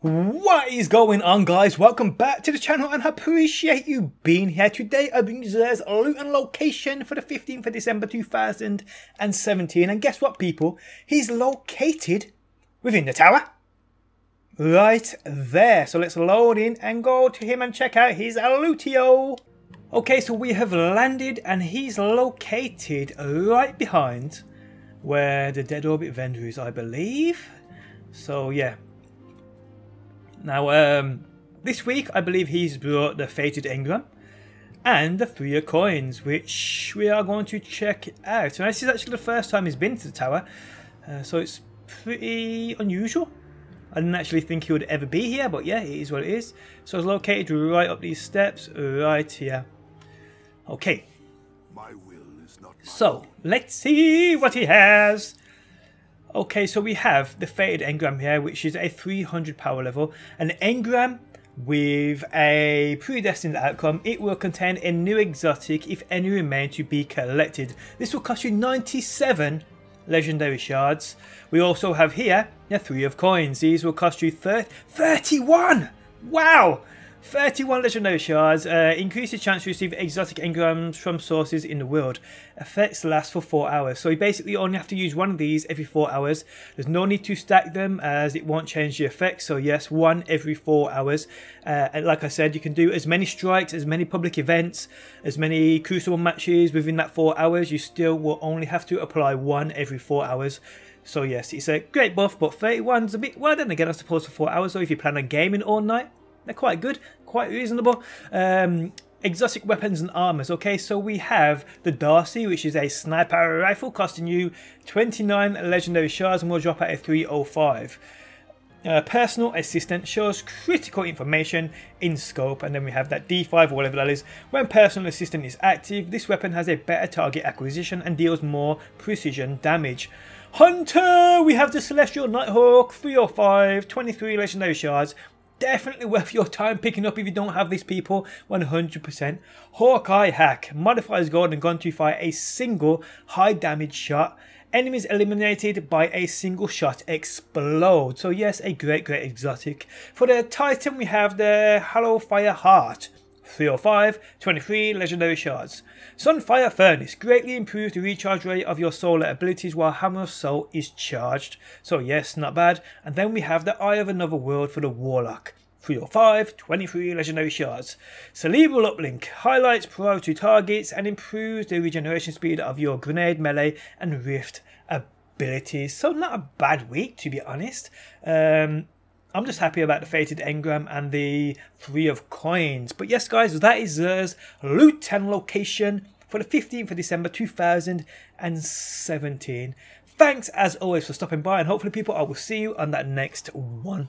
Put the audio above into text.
What is going on, guys? Welcome back to the channel, and I appreciate you being here. Today I bring you today's loot and location for the 15th of December 2017. And guess what, people? He's located within the tower. Right there. So let's load in and go to him and check out his lootio. Okay, so we have landed and he's located right behind where the Dead Orbit vendor is, I believe. So yeah. Now, this week, I believe he's brought the Fated Engram and the Three of Coins, which we are going to check out. And this is actually the first time he's been to the tower, so it's pretty unusual. I didn't actually think he would ever be here, but yeah, it is what it is. So it's located right up these steps, right here. Okay. My will is not my so, let's see what he has. Okay, so we have the Fated Engram here, which is a 300 power level. An Engram with a predestined outcome. It will contain a new exotic if any remain to be collected. This will cost you 97 legendary shards. We also have here the Three of Coins. These will cost you 31! Wow! 31 legendary shards, increase the chance to receive exotic engrams from sources in the world. Effects last for 4 hours, so you basically only have to use one of these every 4 hours. There's no need to stack them as it won't change the effects, so yes, one every 4 hours. And like I said, you can do as many strikes, as many public events, as many crucible matches within that 4 hours. You still will only have to apply one every 4 hours. So yes, it's a great buff, but 31's a bit, well then again I suppose for 4 hours, or if you plan on gaming all night. They're quite good, quite reasonable. Exotic weapons and armors. Okay, so we have the Darcy, which is a sniper rifle, costing you 29 legendary shards and will drop at a 305. Personal assistant shows critical information in scope, and then we have that D5 or whatever that is. When personal assistant is active, this weapon has a better target acquisition and deals more precision damage. Hunter, we have the Celestial Nighthawk, 305, 23 legendary shards. Definitely worth your time picking up if you don't have these, people, 100%. Hawkeye hack modifies gold and gun to fire a single high damage shot. Enemies eliminated by a single shot explode. So yes, a great exotic. For the Titan, we have the Hallowfire Heart. 305, 23 legendary shards. Sunfire Furnace greatly improves the recharge rate of your solar abilities while Hammer of Soul is charged. So yes, not bad. And then we have the Eye of Another World for the Warlock. 305, 23 legendary shards. Celestial Uplink highlights priority targets and improves the regeneration speed of your grenade, melee and rift abilities. So not a bad week, to be honest. I'm just happy about the Fated Engram and the Three of Coins. But yes, guys, that is Xur's loot and location for the 15th of December 2017. Thanks, as always, for stopping by, and hopefully, people, I will see you on that next one.